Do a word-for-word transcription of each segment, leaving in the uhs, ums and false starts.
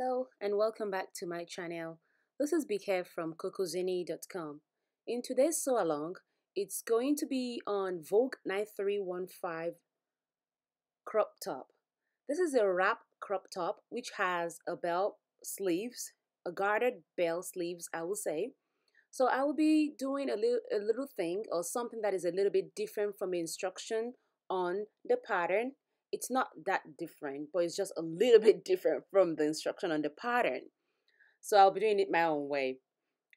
Hello and welcome back to my channel. This is Bike from Cocozini dot com. In today's sew along, it's going to be on Vogue nine three one five crop top. This is a wrap crop top which has a bell sleeves, a gartered bell sleeves, I will say. So I will be doing a little a little thing or something that is a little bit different from the instruction on the pattern. It's not that different, but it's just a little bit different from the instruction on the pattern. So I'll be doing it my own way.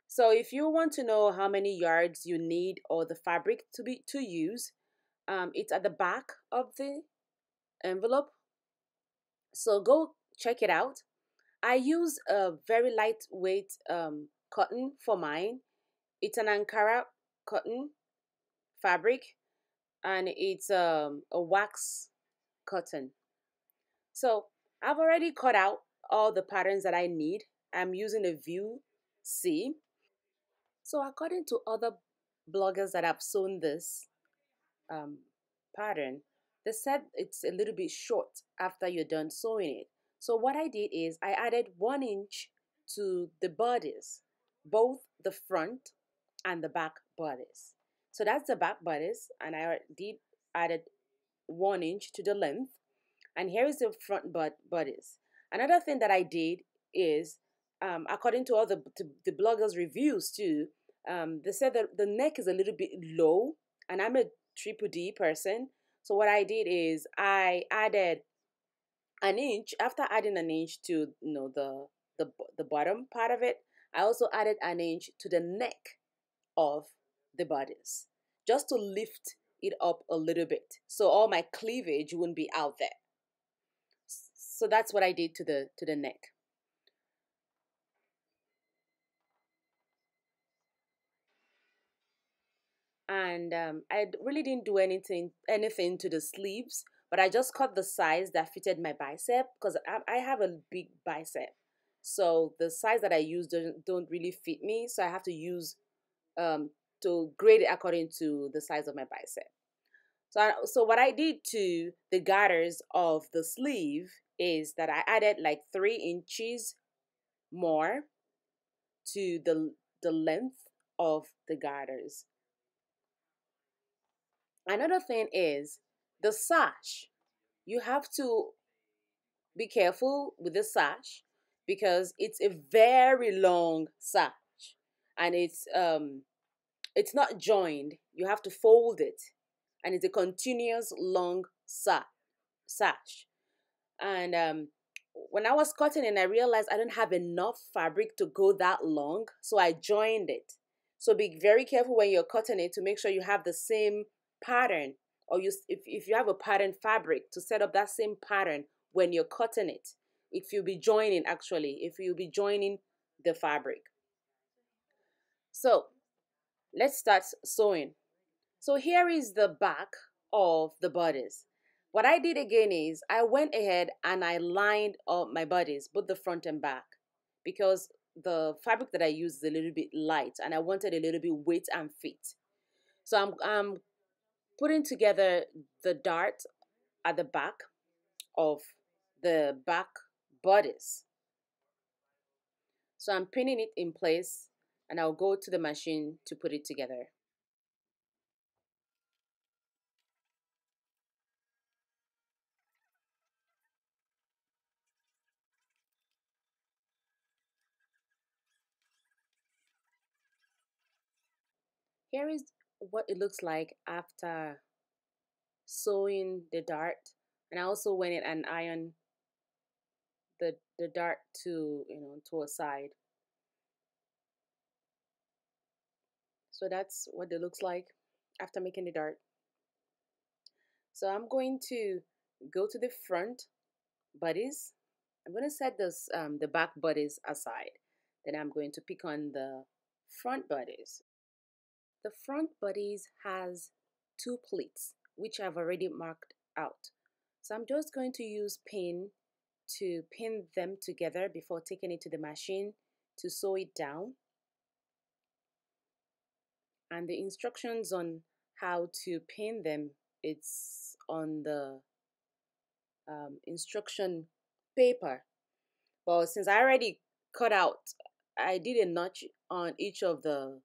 So if you want to know how many yards you need or the fabric to be to use, um, it's at the back of the envelope. So go check it out. I use a very lightweight um, cotton for mine. It's an Ankara cotton fabric, and it's um, a wax cotton. So I've already cut out all the patterns that I need. I'm using a view C. So according to other bloggers that have sewn this um, pattern, they said it's a little bit short after you're done sewing it. So what I did is I added one inch to the bodice, both the front and the back bodice. So that's the back bodice, and I did added one inch to the length, and here is the front bud bodice. Another thing that I did is um, according to all the, to the bloggers reviews too, um, they said that the neck is a little bit low, and I'm a triple D person. So what I did is I added an inch. After adding an inch to you know the the, the bottom part of it, I also added an inch to the neck of the bodice just to lift it up a little bit, so all my cleavage wouldn't be out there. So that's what I did to the to the neck. And um, I really didn't do anything anything to the sleeves, but I just cut the size that fitted my bicep, because I, I have a big bicep. So the size that I use don't, don't really fit me, so I have to use um, to grade it according to the size of my bicep. So, I, so what I did to the garters of the sleeve is that I added like three inches more to the, the length of the garters. Another thing is the sash. You have to be careful with the sash because it's a very long sash, and it's um it's not joined. You have to fold it, and it's a continuous long sash. And um, when I was cutting it, I realized I don't have enough fabric to go that long, so I joined it. So be very careful when you're cutting it to make sure you have the same pattern, or you, if, if you have a pattern fabric, to set up that same pattern when you're cutting it, if you'll be joining, actually, if you'll be joining the fabric. So let's start sewing. So here is the back of the bodice. What I did again is I went ahead and I lined up my bodice, both the front and back, because the fabric that I used is a little bit light, and I wanted a little bit weight and fit. So I'm, I'm putting together the dart at the back of the back bodice. So I'm pinning it in place, and I'll go to the machine to put it together. Here is what it looks like after sewing the dart, and I also went in and ironed the the dart to you know to a side. So that's what it looks like after making the dart. So I'm going to go to the front bodice. I'm going to set this um, the back bodice aside. Then I'm going to pick on the front bodice. The front bodice has two pleats, which I've already marked out. So I'm just going to use pin to pin them together before taking it to the machine to sew it down. And the instructions on how to pin them, it's on the um, instruction paper. But since I already cut out, I did a notch on each of the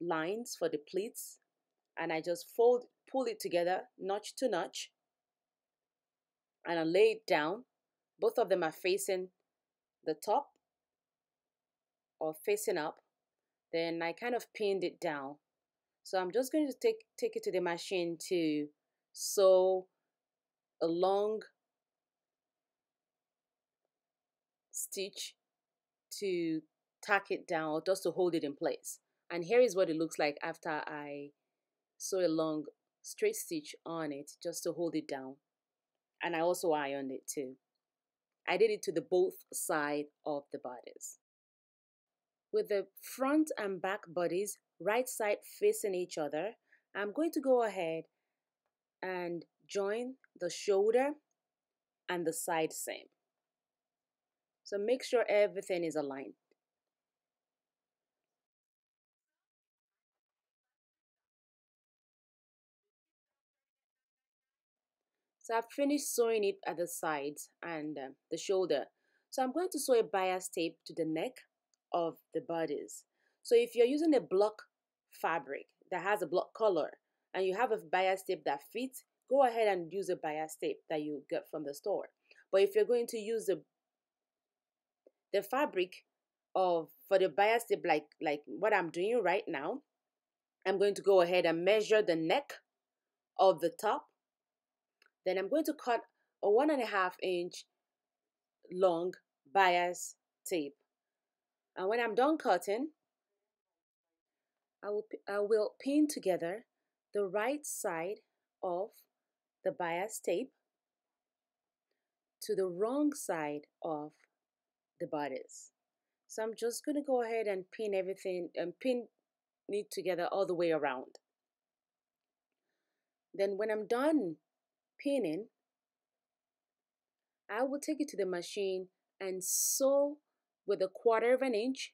lines for the pleats, and I just fold, pull it together, notch to notch, and I lay it down. Both of them are facing the top or facing up. Then I kind of pinned it down. So I'm just going to take take it to the machine to sew a long stitch to tack it down, or just to hold it in place. And here is what it looks like after I sew a long straight stitch on it just to hold it down. And I also ironed it too. I did it to the both side of the bodies. With the front and back bodies right side facing each other, I'm going to go ahead and join the shoulder and the side seam. So make sure everything is aligned. So I've finished sewing it at the sides and uh, the shoulder. So I'm going to sew a bias tape to the neck of the bodies. So if you're using a block fabric that has a block color and you have a bias tape that fits, go ahead and use a bias tape that you get from the store. But if you're going to use the the fabric of for the bias tape, like like what I'm doing right now, I'm going to go ahead and measure the neck of the top. Then I'm going to cut a one and a half inch long bias tape. And when I'm done cutting, I will, I will pin together the right side of the bias tape to the wrong side of the bodice. So I'm just going to go ahead and pin everything and pin it together all the way around. Then when I'm done pinning, I will take it to the machine and sew with a quarter of an inch,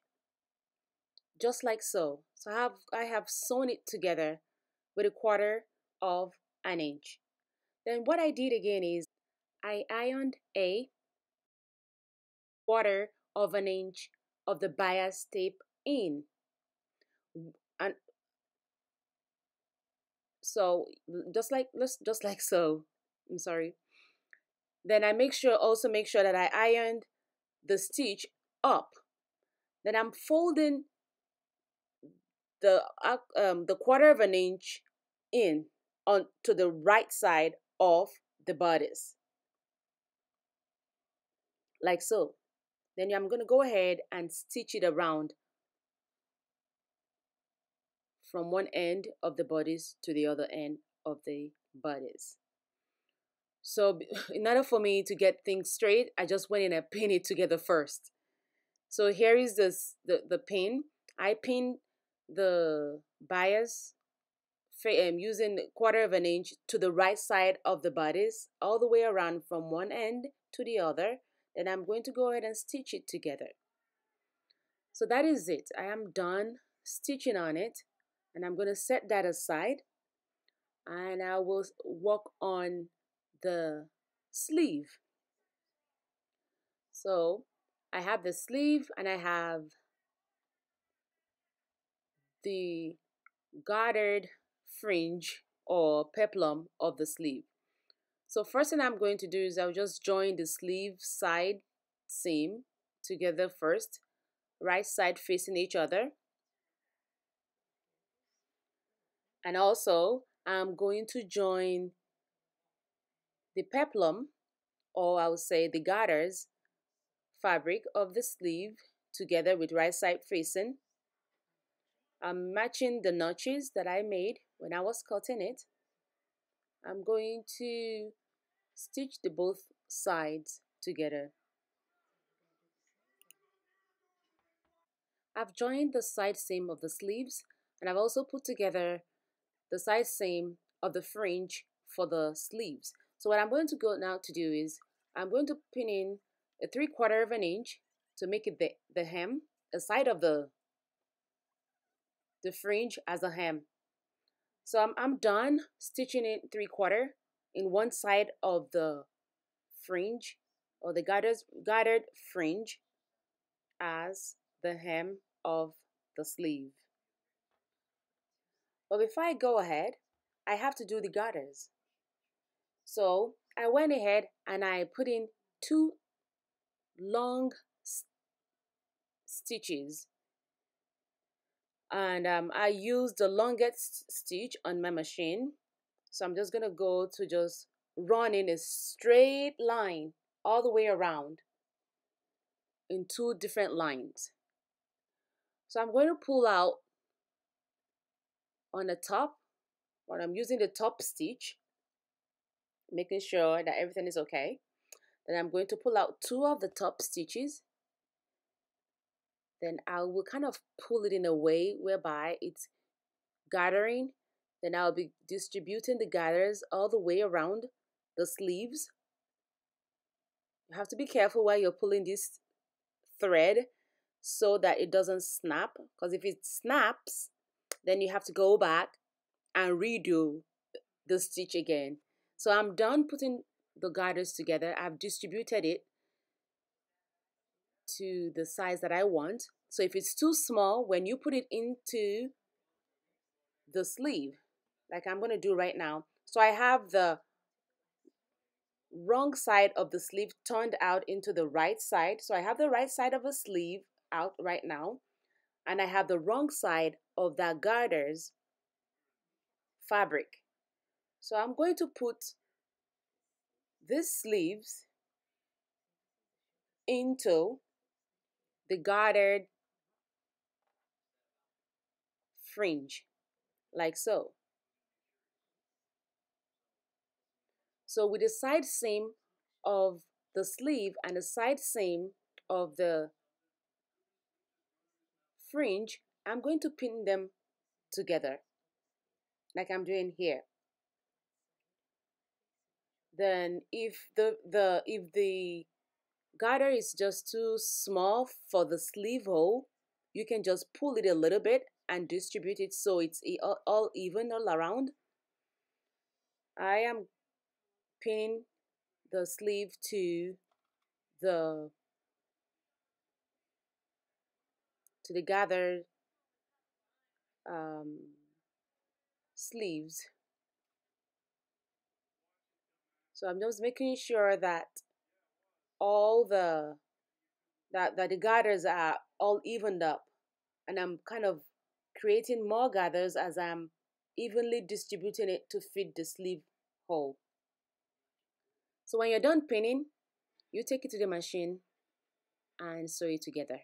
just like so. So I have, I have sewn it together with a quarter of an inch. Then what I did again is I ironed a quarter of an inch of the bias tape in. And so just like just like so. I'm sorry. Then I make sure also make sure that I ironed the stitch up. Then I'm folding the um, the quarter of an inch in on to the right side of the bodice, like so. Then I'm going to go ahead and stitch it around from one end of the bodice to the other end of the bodice. So in order for me to get things straight, I just went in and pinned it together first. So here is this, the, the pin. I pinned the bias um, using a quarter of an inch to the right side of the bodice, all the way around from one end to the other. Then I'm going to go ahead and stitch it together. So that is it. I am done stitching on it. And I'm going to set that aside. And I will work on the sleeve. So I have the sleeve and I have the gathered fringe or peplum of the sleeve. So first thing I'm going to do is I'll just join the sleeve side seam together first, right side facing each other. And also I'm going to join the peplum, or I would say the garters fabric of the sleeve together with right side facing. I'm matching the notches that I made when I was cutting it. I'm going to stitch the both sides together. I've joined the side seam of the sleeves, and I've also put together the side seam of the fringe for the sleeves. So what I'm going to go now to do is I'm going to pin in a three quarter of an inch to make it the, the hem, the side of the the fringe as a hem. So I'm, I'm done stitching it three quarter in one side of the fringe or the gathered, gathered fringe as the hem of the sleeve. But before I go ahead, I have to do the gathers. So I went ahead and I put in two long st stitches. And um, I used the longest stitch on my machine. So I'm just going to go to just run in a straight line all the way around in two different lines. So I'm going to pull out on the top, when I'm using the top stitch, making sure that everything is okay. Then I'm going to pull out two of the top stitches. Then I will kind of pull it in a way whereby it's gathering. Then I'll be distributing the gathers all the way around the sleeves. You have to be careful while you're pulling this thread so that it doesn't snap. Because if it snaps, then you have to go back and redo the stitch again. So I'm done putting the gathers together. I've distributed it to the size that I want. So if it's too small, when you put it into the sleeve, like I'm going to do right now, so I have the wrong side of the sleeve turned out into the right side. So I have the right side of a sleeve out right now, and I have the wrong side of that garter's fabric. So I'm going to put these sleeves into the gathered fringe, like so. So with the side seam of the sleeve and the side seam of the fringe, I'm going to pin them together, like I'm doing here. Then if the the if the garter is just too small for the sleeve hole, you can just pull it a little bit and distribute it so it's all even all around. I am pinning the sleeve to the to the gathered um, sleeves. So I'm just making sure that all the that, that the gathers are all evened up, and I'm kind of creating more gathers as I'm evenly distributing it to fit the sleeve hole. So when you're done pinning, you take it to the machine and sew it together.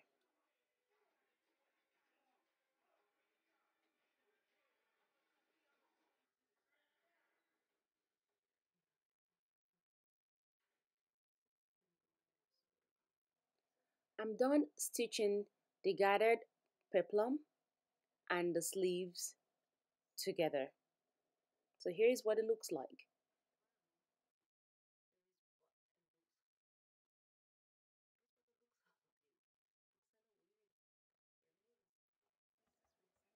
I'm done stitching the gathered peplum and the sleeves together. So here's what it looks like.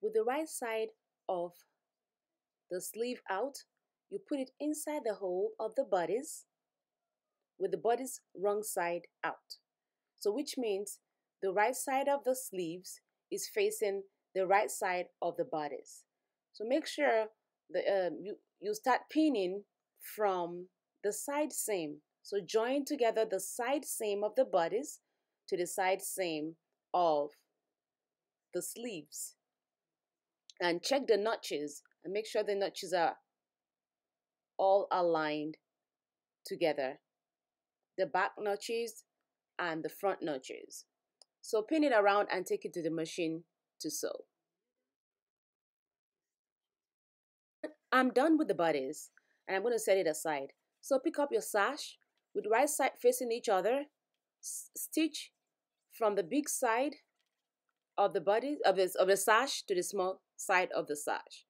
With the right side of the sleeve out, you put it inside the hole of the bodice with the bodice wrong side out. So which means the right side of the sleeves is facing the right side of the bodice. So make sure that uh, you, you start pinning from the side seam. So join together the side seam of the bodice to the side seam of the sleeves. And check the notches and make sure the notches are all aligned together. The back notches and the front notches. So pin it around and take it to the machine to sew. I'm done with the bodice and I'm going to set it aside. So pick up your sash with right side facing each other, stitch from the big side of the bodice of the, of the sash to the small side of the sash.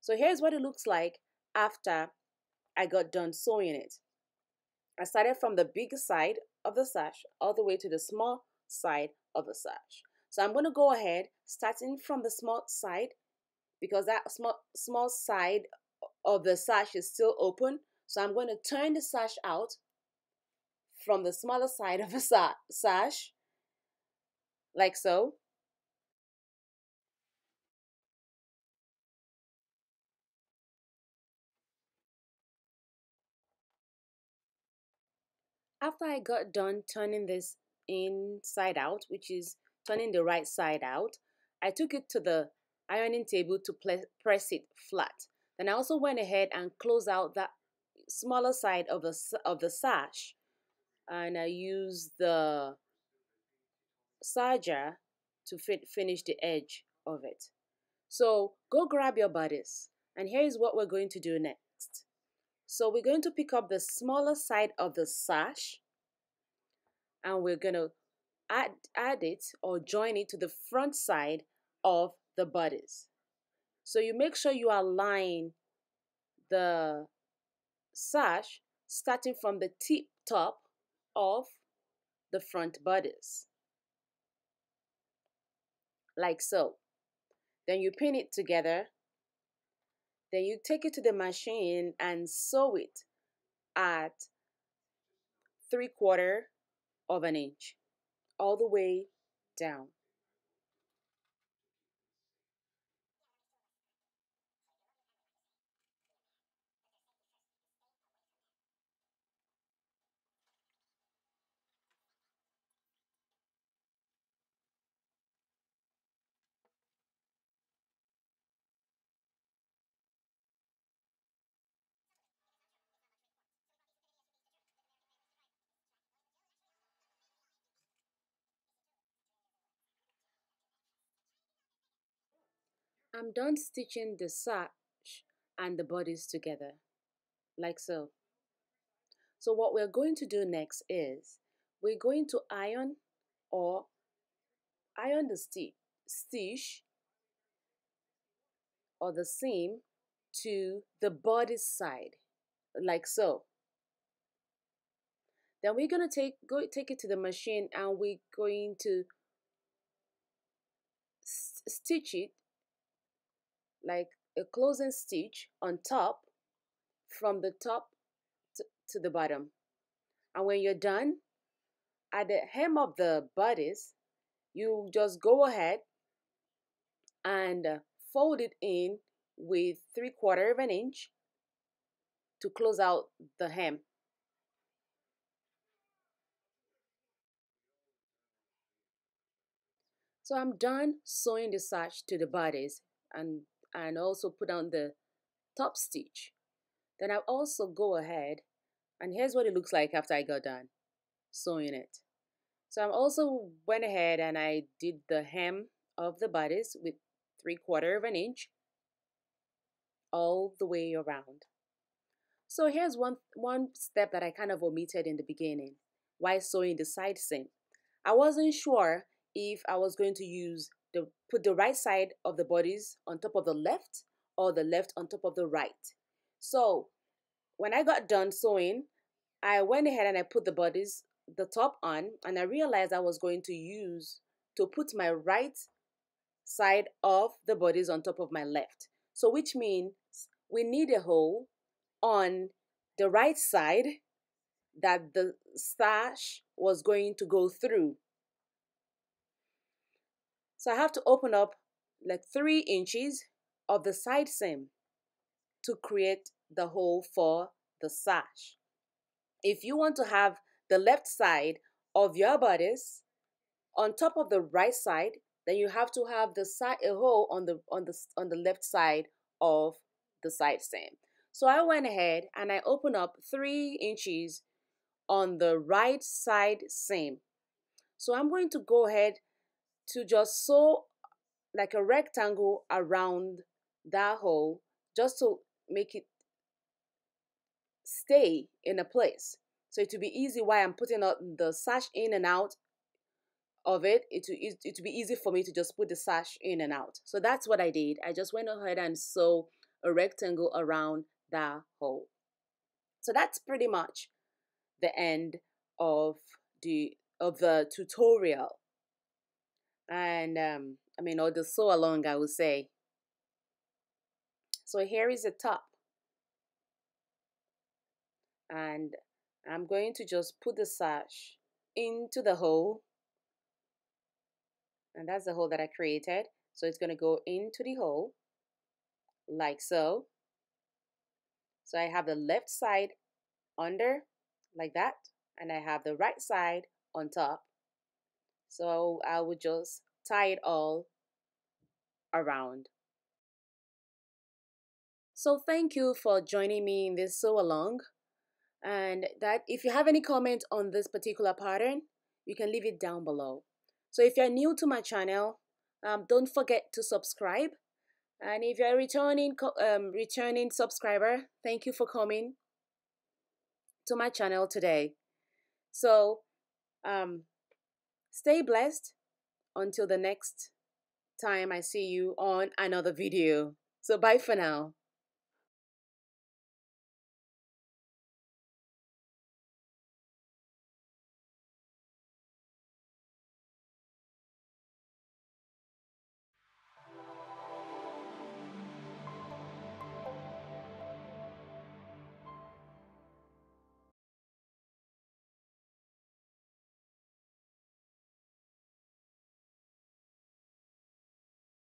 So here's what it looks like after I got done sewing it. I started from the big side of the sash all the way to the small side of the sash. So I'm going to go ahead starting from the small side, because that small small side of the sash is still open. So I'm going to turn the sash out from the smaller side of a sa sash, like so. After I got done turning this inside out, which is turning the right side out, I took it to the ironing table to press it flat. Then I also went ahead and closed out that smaller side of the, of the sash, and I used the serger to fit, finish the edge of it. So go grab your bodice, and here is what we're going to do next. So we're going to pick up the smaller side of the sash, and we're going to add, add it or join it to the front side of the bodice. So you make sure you align the sash starting from the tip top of the front bodice, like so. Then you pin it together. Then you take it to the machine and sew it at three quarter of an inch all the way down. I'm done stitching the sash and the bodice together, like so. So what we're going to do next is we're going to iron or iron the sti stitch or the seam to the bodice side, like so. Then we're gonna take go take it to the machine, and we're going to st stitch it like a closing stitch on top, from the top to, to the bottom. And when you're done, at the hem of the bodice, you just go ahead and fold it in with three quarter of an inch to close out the hem. So I'm done sewing the sash to the bodice, and and also put on the top stitch. Then I'll also go ahead, and here's what it looks like after I got done sewing it. So I also went ahead and I did the hem of the bodice with three quarter of an inch all the way around. So here's one, one step that I kind of omitted in the beginning while sewing the side seam. I wasn't sure if I was going to use The, put the right side of the bodice on top of the left, or the left on top of the right. So when I got done sewing, I went ahead and I put the bodice, the top on, and I realized I was going to use to put my right side of the bodice on top of my left. So which means we need a hole on the right side that the sash was going to go through. So I have to open up like three inches of the side seam to create the hole for the sash. If you want to have the left side of your bodice on top of the right side, then you have to have the side a hole on the on the on the left side of the side seam. So I went ahead and I opened up three inches on the right side seam. So I'm going to go ahead to just sew like a rectangle around that hole, just to make it stay in a place. So it will be easy while I'm putting out the sash in and out of it. It will, it will be easy for me to just put the sash in and out. So that's what I did. I just went ahead and sewed a rectangle around that hole. So that's pretty much the end of the of the tutorial. And um, I mean, or the sew along, I would say. So here is the top, and I'm going to just put the sash into the hole, and that's the hole that I created. So it's going to go into the hole like so. So I have the left side under like that, and I have the right side on top. So I would just tie it all around. So thank you for joining me in this sew along. And that if you have any comment on this particular pattern, you can leave it down below. So if you're new to my channel, um, don't forget to subscribe. And if you're a returning, um, returning subscriber, thank you for coming to my channel today. So um, stay blessed until the next time I see you on another video. So bye for now.